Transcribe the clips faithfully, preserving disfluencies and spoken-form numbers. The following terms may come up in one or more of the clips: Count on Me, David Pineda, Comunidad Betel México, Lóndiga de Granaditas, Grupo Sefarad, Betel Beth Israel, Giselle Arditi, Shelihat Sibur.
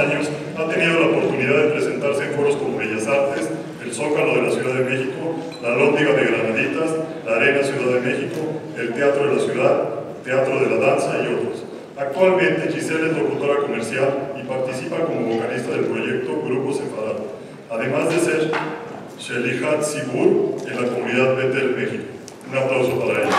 años ha tenido la oportunidad de presentarse en foros como Bellas Artes, el Zócalo de la Ciudad de México, la Lóndiga de Granaditas, la Arena Ciudad de México, el Teatro de la Ciudad, Teatro de la Danza y otros. Actualmente Giselle es locutora comercial y participa como vocalista del proyecto Grupo Sefarad, además de ser Shelihat Sibur en la Comunidad Betel México. Un aplauso para ella.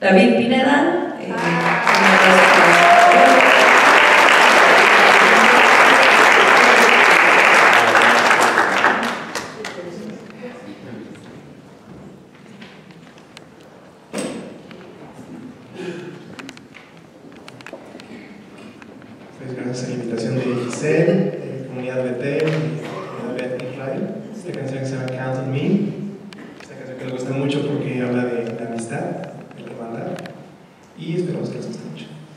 David Pineda, eh, pues gracias a la invitación de Giselle, de la Comunidad Betel, de Beth Israel. Esta canción se llama Count on Me, esta canción que me gusta mucho porque habla de la amistad. Y esperamos que les guste mucho.